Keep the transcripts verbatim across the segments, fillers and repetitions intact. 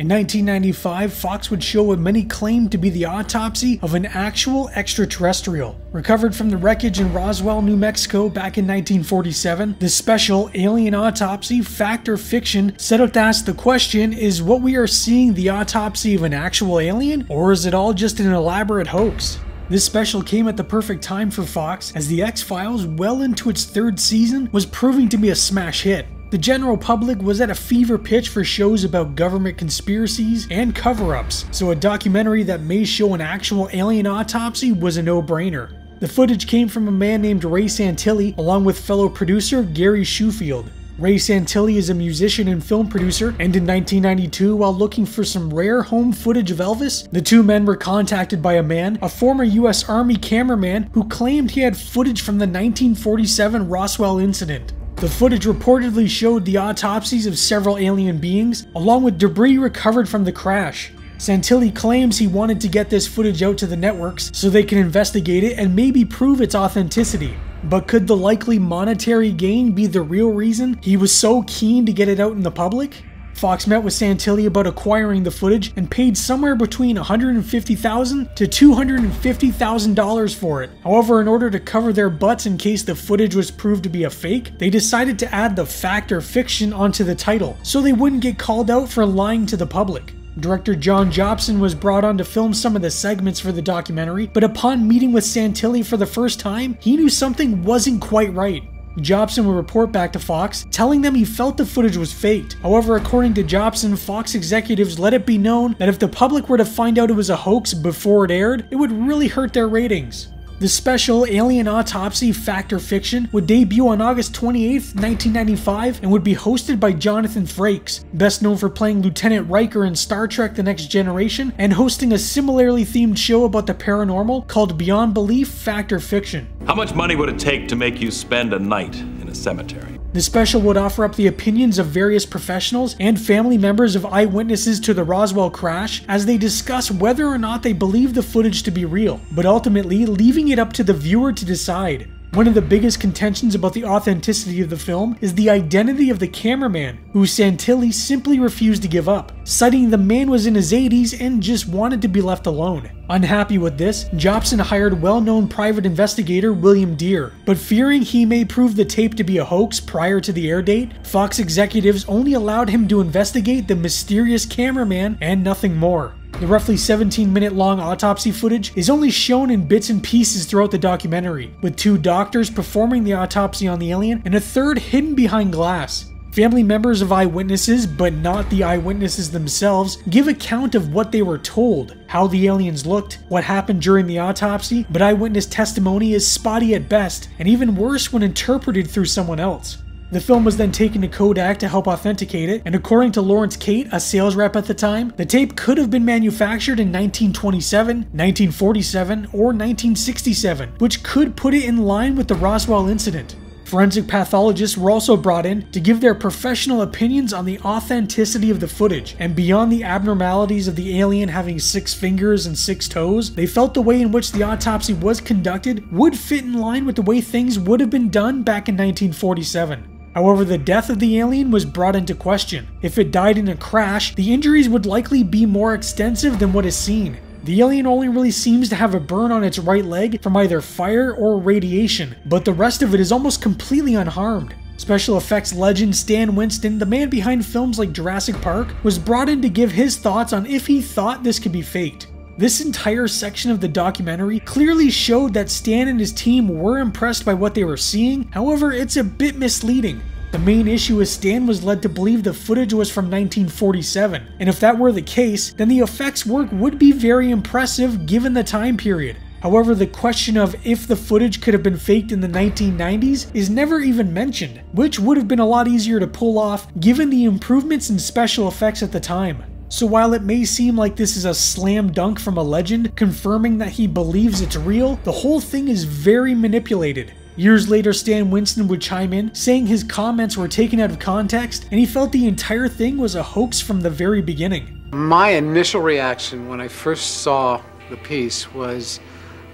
In nineteen ninety-five, Fox would show what many claimed to be the autopsy of an actual extraterrestrial. Recovered from the wreckage in Roswell, New Mexico back in nineteen forty-seven, this special Alien Autopsy Fact or Fiction set out to ask the question, is what we are seeing the autopsy of an actual alien, or is it all just an elaborate hoax? This special came at the perfect time for Fox, as The X-Files, well into its third season, was proving to be a smash hit. The general public was at a fever pitch for shows about government conspiracies and cover-ups, so a documentary that may show an actual alien autopsy was a no-brainer. The footage came from a man named Ray Santilli, along with fellow producer Gary Shoefield. Ray Santilli is a musician and film producer, and in nineteen ninety-two, while looking for some rare home footage of Elvis, the two men were contacted by a man, a former U S Army cameraman, who claimed he had footage from the nineteen forty-seven Roswell incident. The footage reportedly showed the autopsies of several alien beings, along with debris recovered from the crash. Santilli claims he wanted to get this footage out to the networks so they can investigate it and maybe prove its authenticity. But could the likely monetary gain be the real reason he was so keen to get it out in the public? Fox met with Santilli about acquiring the footage and paid somewhere between one hundred fifty thousand dollars to two hundred fifty thousand dollars for it. However, in order to cover their butts in case the footage was proved to be a fake, they decided to add the fact or fiction onto the title, so they wouldn't get called out for lying to the public. Director Jon Jopson was brought on to film some of the segments for the documentary, but upon meeting with Santilli for the first time, he knew something wasn't quite right. Jopson would report back to Fox, telling them he felt the footage was faked. However, according to Jopson, Fox executives let it be known that if the public were to find out it was a hoax before it aired, it would really hurt their ratings. The special Alien Autopsy Fact or Fiction would debut on August twenty-eighth, nineteen ninety-five, and would be hosted by Jonathan Frakes, best known for playing Lieutenant Riker in Star Trek The Next Generation, and hosting a similarly themed show about the paranormal called Beyond Belief Fact or Fiction. How much money would it take to make you spend a night in a cemetery? The special would offer up the opinions of various professionals and family members of eyewitnesses to the Roswell crash as they discuss whether or not they believe the footage to be real, but ultimately leaving it up to the viewer to decide. One of the biggest contentions about the authenticity of the film is the identity of the cameraman, who Santilli simply refused to give up, citing the man was in his eighties and just wanted to be left alone. Unhappy with this, Jopson hired well-known private investigator William Deere, but fearing he may prove the tape to be a hoax prior to the air date, Fox executives only allowed him to investigate the mysterious cameraman and nothing more. The roughly seventeen minute long autopsy footage is only shown in bits and pieces throughout the documentary, with two doctors performing the autopsy on the alien and a third hidden behind glass. Family members of eyewitnesses, but not the eyewitnesses themselves, give account of what they were told, how the aliens looked, what happened during the autopsy, but eyewitness testimony is spotty at best, and even worse when interpreted through someone else. The film was then taken to Kodak to help authenticate it, and according to Lawrence Kate, a sales rep at the time, the tape could have been manufactured in nineteen twenty-seven, nineteen forty-seven, or nineteen sixty-seven, which could put it in line with the Roswell incident. Forensic pathologists were also brought in to give their professional opinions on the authenticity of the footage, and beyond the abnormalities of the alien having six fingers and six toes, they felt the way in which the autopsy was conducted would fit in line with the way things would have been done back in nineteen forty-seven. However, the death of the alien was brought into question. If it died in a crash, the injuries would likely be more extensive than what is seen. The alien only really seems to have a burn on its right leg from either fire or radiation, but the rest of it is almost completely unharmed. Special effects legend Stan Winston, the man behind films like Jurassic Park, was brought in to give his thoughts on if he thought this could be faked. This entire section of the documentary clearly showed that Stan and his team were impressed by what they were seeing, however, it's a bit misleading. The main issue is Stan was led to believe the footage was from nineteen forty-seven, and if that were the case, then the effects work would be very impressive given the time period. However, the question of if the footage could have been faked in the nineteen nineties is never even mentioned, which would have been a lot easier to pull off given the improvements in special effects at the time. So while it may seem like this is a slam dunk from a legend, confirming that he believes it's real, the whole thing is very manipulated. Years later, Stan Winston would chime in, saying his comments were taken out of context, and he felt the entire thing was a hoax from the very beginning. My initial reaction when I first saw the piece was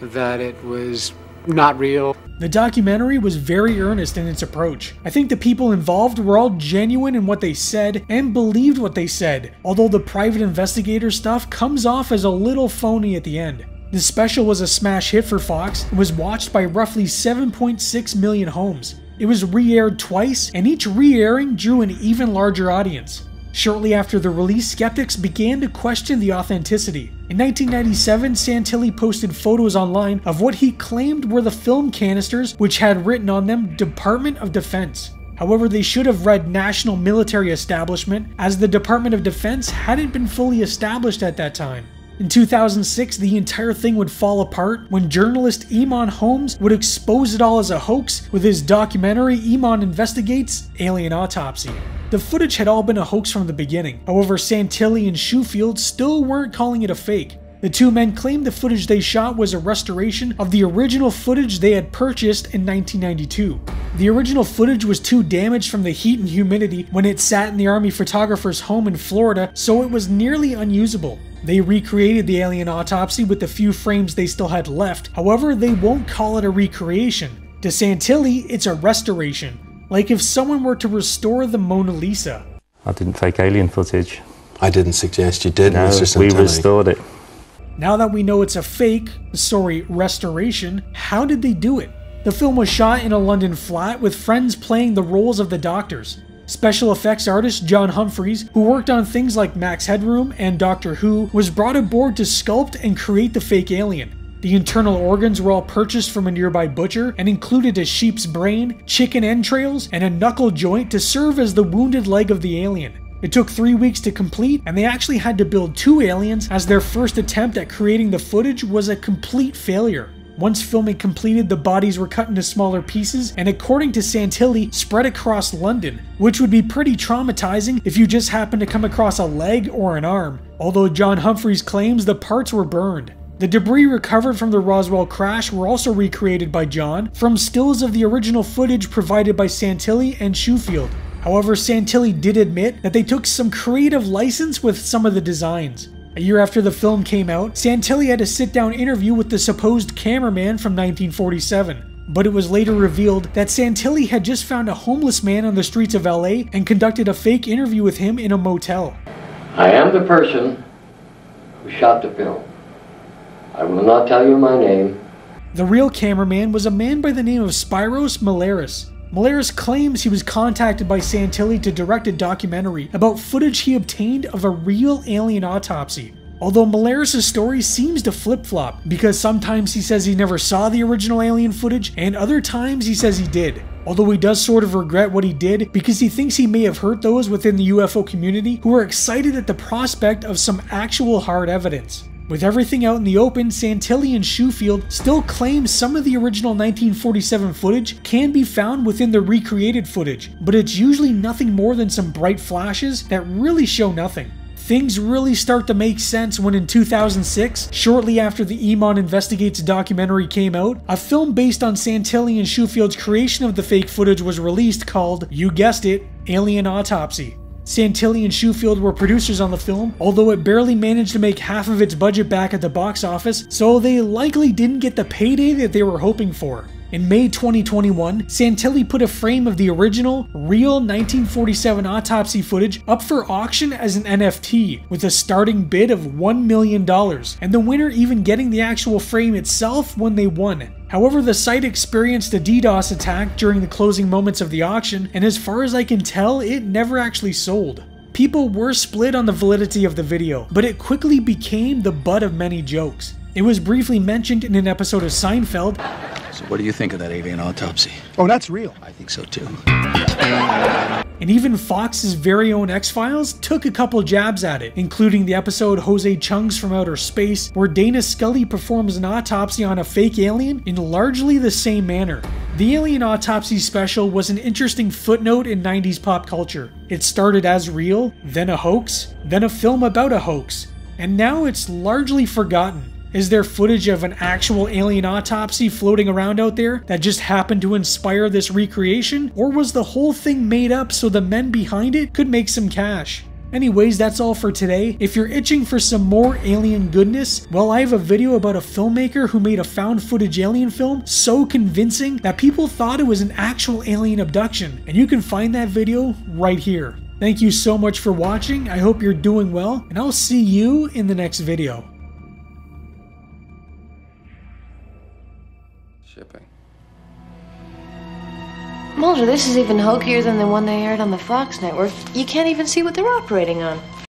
that it was not real. The documentary was very earnest in its approach. I think the people involved were all genuine in what they said and believed what they said, although the private investigator stuff comes off as a little phony at the end. The special was a smash hit for Fox and was watched by roughly seven point six million homes. It was re-aired twice, and each re-airing drew an even larger audience. Shortly after the release, skeptics began to question the authenticity. In nineteen ninety-seven, Santilli posted photos online of what he claimed were the film canisters, which had written on them Department of Defense. However, they should have read National Military Establishment, as the Department of Defense hadn't been fully established at that time. In two thousand six, the entire thing would fall apart when journalist Eamon Holmes would expose it all as a hoax with his documentary Eamon Investigates Alien Autopsy. The footage had all been a hoax from the beginning. However, Santilli and Shoefield still weren't calling it a fake. The two men claimed the footage they shot was a restoration of the original footage they had purchased in nineteen ninety-two. The original footage was too damaged from the heat and humidity when it sat in the Army photographer's home in Florida, so it was nearly unusable. They recreated the alien autopsy with the few frames they still had left. However, they won't call it a recreation. To Santilli, it's a restoration. Like if someone were to restore the Mona Lisa. I didn't fake alien footage. I didn't suggest you did, no, Mister Santilli. We restored it. Now that we know it's a fake, sorry, restoration, how did they do it? The film was shot in a London flat with friends playing the roles of the doctors. Special effects artist John Humphreys, who worked on things like Max Headroom and Doctor Who, was brought aboard to sculpt and create the fake alien. The internal organs were all purchased from a nearby butcher and included a sheep's brain, chicken entrails, and a knuckle joint to serve as the wounded leg of the alien. It took three weeks to complete, and they actually had to build two aliens, as their first attempt at creating the footage was a complete failure. Once filming completed, the bodies were cut into smaller pieces and, according to Santilli, spread across London, which would be pretty traumatizing if you just happened to come across a leg or an arm, although John Humphreys claims the parts were burned. The debris recovered from the Roswell crash were also recreated by John from stills of the original footage provided by Santilli and Shoefield. However, Santilli did admit that they took some creative license with some of the designs. A year after the film came out, Santilli had a sit-down interview with the supposed cameraman from nineteen forty-seven, but it was later revealed that Santilli had just found a homeless man on the streets of L A and conducted a fake interview with him in a motel. I am the person who shot the film. I will not tell you my name. The real cameraman was a man by the name of Spyros Malaris. Malaris claims he was contacted by Santilli to direct a documentary about footage he obtained of a real alien autopsy. Although Malaris' story seems to flip-flop, because sometimes he says he never saw the original alien footage, and other times he says he did. Although he does sort of regret what he did, because he thinks he may have hurt those within the U F O community who are excited at the prospect of some actual hard evidence. With everything out in the open, Santilli and Shoefield still claim some of the original nineteen forty-seven footage can be found within the recreated footage, but it's usually nothing more than some bright flashes that really show nothing. Things really start to make sense when in two thousand six, shortly after the Eamon Investigates documentary came out, a film based on Santilli and Shoefield's creation of the fake footage was released called, you guessed it, Alien Autopsy. Santilli and Shoefield were producers on the film, although it barely managed to make half of its budget back at the box office, so they likely didn't get the payday that they were hoping for. In May twenty twenty-one, Santilli put a frame of the original, real nineteen forty-seven autopsy footage up for auction as an N F T, with a starting bid of one million dollars, and the winner even getting the actual frame itself when they won. However, the site experienced a DDoS attack during the closing moments of the auction, and as far as I can tell, it never actually sold. People were split on the validity of the video, but it quickly became the butt of many jokes. It was briefly mentioned in an episode of Seinfeld. So what do you think of that alien autopsy? Oh, that's real. I think so too. And even Fox's very own X-Files took a couple jabs at it, including the episode Jose Chung's From Outer Space, where Dana Scully performs an autopsy on a fake alien in largely the same manner. The Alien Autopsy special was an interesting footnote in nineties pop culture. It started as real, then a hoax, then a film about a hoax, and now it's largely forgotten. Is there footage of an actual alien autopsy floating around out there that just happened to inspire this recreation? Or was the whole thing made up so the men behind it could make some cash? Anyways, that's all for today. If you're itching for some more alien goodness, well, I have a video about a filmmaker who made a found footage alien film so convincing that people thought it was an actual alien abduction, and you can find that video right here. Thank you so much for watching, I hope you're doing well, and I'll see you in the next video. Shipping. Mulder, this is even hokier than the one they aired on the Fox network. You can't even see what they're operating on.